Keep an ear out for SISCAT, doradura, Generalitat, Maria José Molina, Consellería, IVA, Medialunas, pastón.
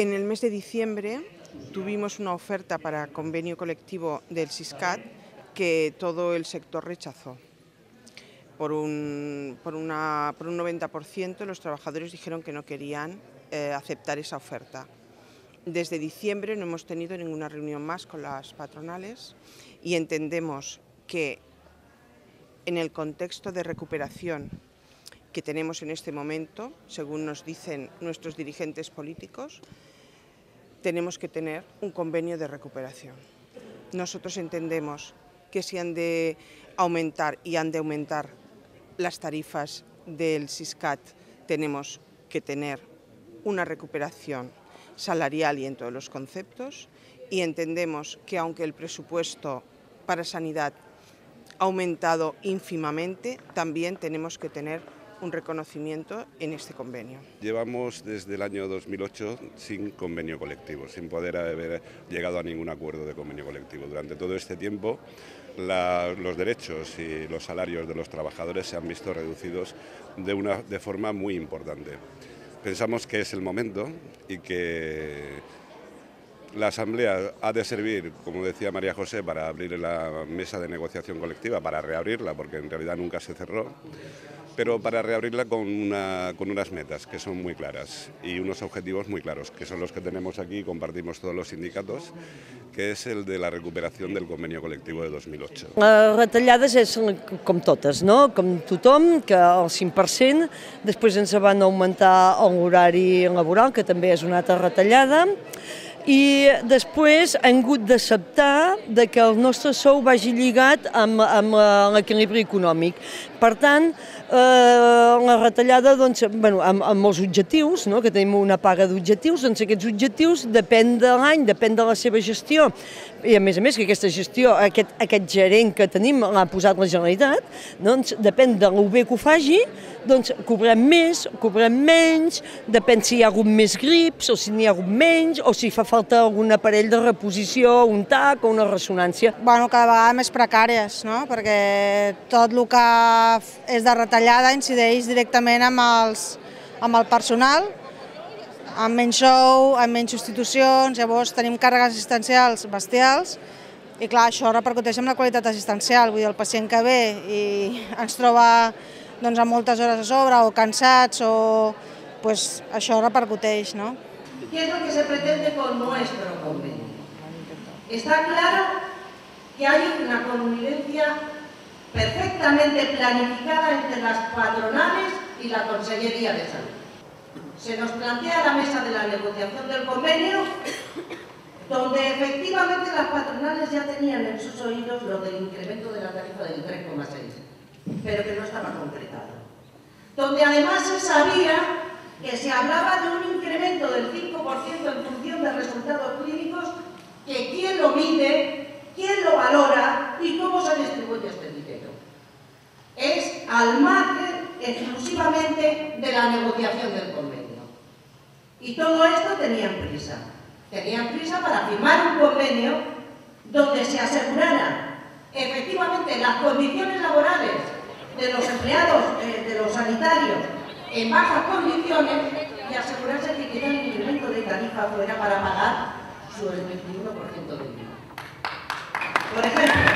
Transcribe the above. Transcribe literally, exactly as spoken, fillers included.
En el mes de diciembre tuvimos una oferta para convenio colectivo del SISCAT que todo el sector rechazó. Por un, por una, por un noventa por ciento los trabajadores dijeron que no querían eh, aceptar esa oferta. Desde diciembre no hemos tenido ninguna reunión más con las patronales y entendemos que en el contexto de recuperación que tenemos en este momento, según nos dicen nuestros dirigentes políticos, tenemos que tener un convenio de recuperación. Nosotros entendemos que si han de aumentar y han de aumentar las tarifas del SISCAT, tenemos que tener una recuperación salarial y en todos los conceptos, y entendemos que aunque el presupuesto para sanidad ha aumentado ínfimamente, también tenemos que tener un reconocimiento en este convenio. Llevamos desde el año dos mil ocho sin convenio colectivo, sin poder haber llegado a ningún acuerdo de convenio colectivo. Durante todo este tiempo la, los derechos y los salarios de los trabajadores se han visto reducidos de, una, de forma muy importante. Pensamos que es el momento y que la Asamblea ha de servir, como decía María José, para abrir la mesa de negociación colectiva, para reabrirla, porque en realidad nunca se cerró, pero para reabrirla con, una, con unas metas que son muy claras y unos objetivos muy claros, que son los que tenemos aquí y compartimos todos los sindicatos, que es el de la recuperación del convenio colectivo de dos mil ocho. Les retallades és com totes, no? Com tothom, que el cinc per cent, després ens van augmentar l'horari laboral, que també és una altra retallada, i després hem hagut d'acceptar que el nostre sou vagi lligat amb l'equilibri econòmic. Per tant, la retallada amb molts objectius, que tenim una paga d'objectius, doncs aquests objectius depèn de l'any, depèn de la seva gestió. I a més a més que aquesta gestió, aquest gerent que tenim l'ha posat la Generalitat, doncs depèn de lo bé que ho faci, doncs cobrem més, cobrem menys, depèn si hi ha hagut més grips o si n'hi ha hagut menys o si fa falta algun aparell de reposició, un tac o una ressonància. Bueno, cada vegada més precàries, no? Perquè tot el que és de retallada incideix directament amb el personal, amb menys sou, amb menys substitucions, llavors tenim càrregues assistencials bestials i clar, això repercuteix en la qualitat assistencial, vull dir, el pacient que ve i ens troba amb moltes hores a sobre o cansats, això repercuteix, no? ¿Qué es lo que se pretende con nuestro convenio? Está claro que hay una convivencia perfectamente planificada entre las patronales y la Consellería de Salud. Se nos plantea la mesa de la negociación del convenio, donde efectivamente las patronales ya tenían en sus oídos lo del incremento de la tarifa del tres coma seis, pero que no estaba concretado. Donde además se sabía que se hablaba de un incremento del cinco por ciento en función de resultados clínicos, que quién lo mide, quién lo valora y cómo se distribuye este dinero. Es al margen exclusivamente de la negociación del convenio. Y todo esto tenían prisa. Tenían prisa para firmar un convenio donde se asegurara efectivamente las condiciones laborales de los empleados, eh, de los sanitarios, en bajas condiciones y asegurarse que queda el incremento de tarifa fuera para pagar su veintiuno por ciento de IVA. Por ejemplo,